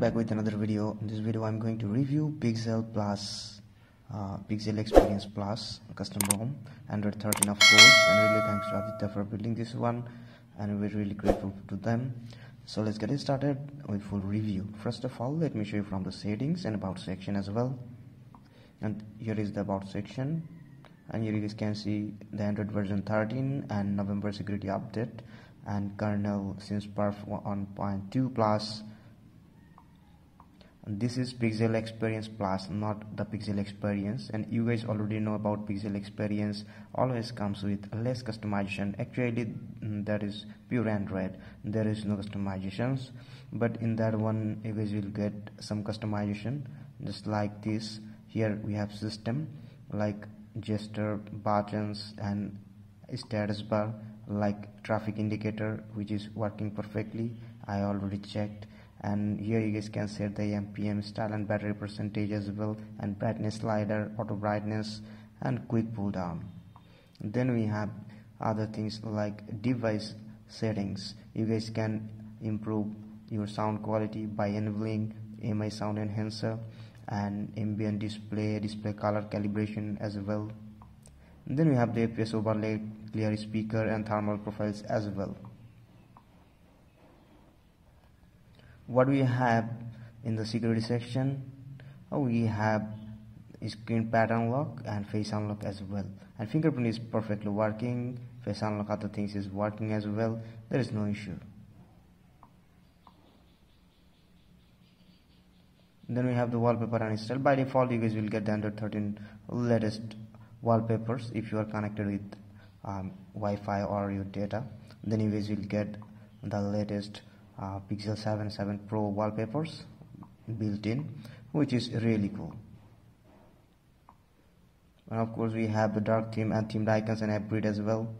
back with another video. In this video I'm going to review Pixel Experience Plus custom ROM, Android 13 of course, and really thanks to Aditya for building this one, and we're really grateful to them. So let's get it started with full review. First of all, let me show you from the settings and about section as well. And here is the about section, and here you guys can see the Android version 13 and November security update and kernel since perf 1.2 plus. And this is Pixel Experience Plus, not the Pixel Experience, and you guys already know about Pixel Experience always comes with less customization. Actually that is pure Android, there is no customizations, but in that one you guys will get some customization just like this. Here we have system like gesture, buttons and status bar, like traffic indicator, which is working perfectly, I already checked. And here you guys can set the MPM style and battery percentage as well, and brightness slider, auto brightness and quick pull down. Then we have other things like device settings. You guys can improve your sound quality by enabling MI sound enhancer and ambient display color calibration as well. And then we have the FPS overlay, clear speaker and thermal profiles as well. What we have in the security section, we have screen pattern lock and face unlock as well, and fingerprint is perfectly working, face unlock other things is working as well, there is no issue. Then we have the wallpaper uninstalled. By default you guys will get the Android 13 latest wallpapers if you are connected with Wi-Fi or your data, then you guys will get the latest Pixel 7, 7 Pro wallpapers built in, which is really cool. And of course we have the dark theme and themed icons and app grid as well.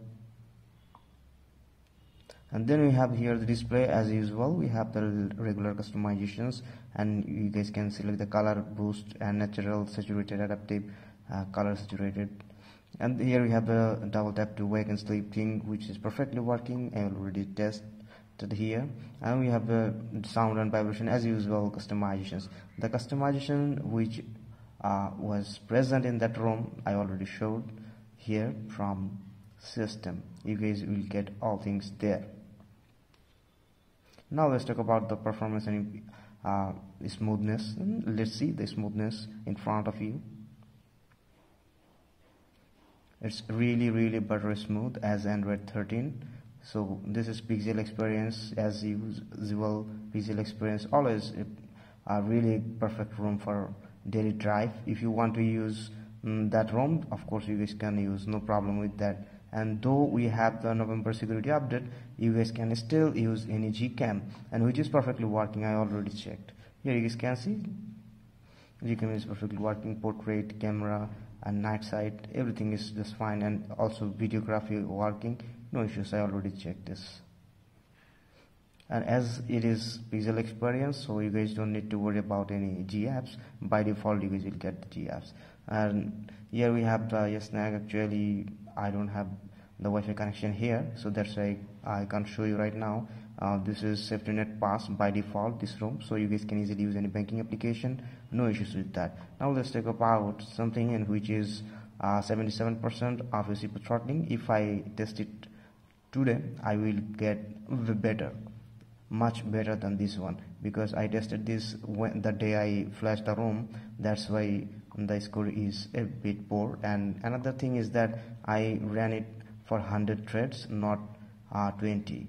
And then we have here the display as usual. We have the regular customizations, and you guys can select the color, boost and natural, saturated, adaptive, color saturated. And here we have the double tap to wake and sleep thing, which is perfectly working. I already tested here. And we have the sound and vibration as usual customizations. The customization which was present in that ROM I already showed. Here from system you guys will get all things there. Now let's talk about the performance and smoothness. Let's see the smoothness in front of you. It's really butter smooth as Android 13. So this is Pixel Experience as usual. Pixel Experience always a really perfect ROM for daily drive. If you want to use that ROM, of course you guys can use, no problem with that. And though we have the November security update, you guys can still use any gcam, and which is perfectly working, I already checked. Here you guys can see gcam is perfectly working, portrait, camera and night sight, everything is just fine, and also videography working, no issues, I already checked this. And as it is Pixel Experience, so you guys don't need to worry about any GApps. By default you guys will get the GApps. And here we have the yes snag. Actually I don't have the Wi-Fi connection here, so that's why I can't show you right now. This is Safetynet pass by default, this ROM, so you guys can easily use any banking application, no issues with that. Now let's talk about something in which is 77% of CPU throttling. If I test it today, I will get better, much better than this one, because I tested this when the day I flashed the ROM, that's why the score is a bit poor. And another thing is that I ran it for 100 threads, not 20,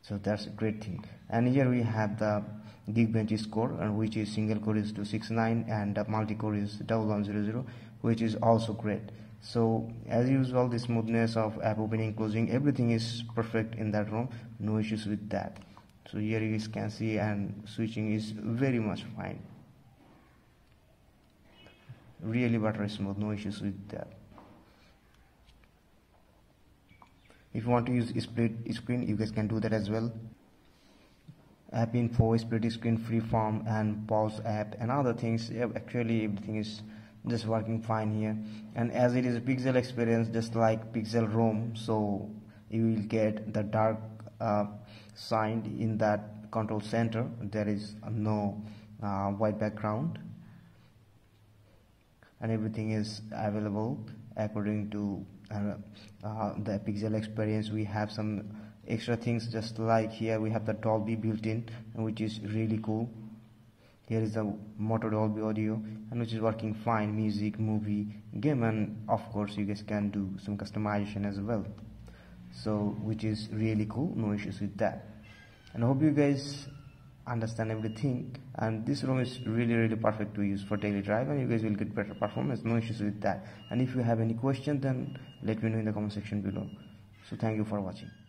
so that's a great thing. And here we have the Geekbench score, and which is single core is 269 and multi core is 1100, which is also great. So as usual the smoothness of app opening, closing, everything is perfect in that ROM, no issues with that. So here you guys can see, and switching is very much fine, really buttery smooth, no issues with that. If you want to use split screen, you guys can do that as well. App info, split screen, freeform and pause app and other things, actually everything is just working fine here. And as it is a Pixel Experience, just like Pixel ROM, so you will get the dark sign in that control center, there is no white background, and everything is available according to the Pixel experience. We have some extra things, just like here we have the Dolby built-in, which is really cool. Here is the Moto Dolby audio, and which is working fine. Music, movie, game, and of course you guys can do some customization as well, so which is really cool, no issues with that. And I hope you guys understand everything, and this ROM is really perfect to use for daily drive, and you guys will get better performance, no issues with that. And if you have any question, then let me know in the comment section below. So thank you for watching.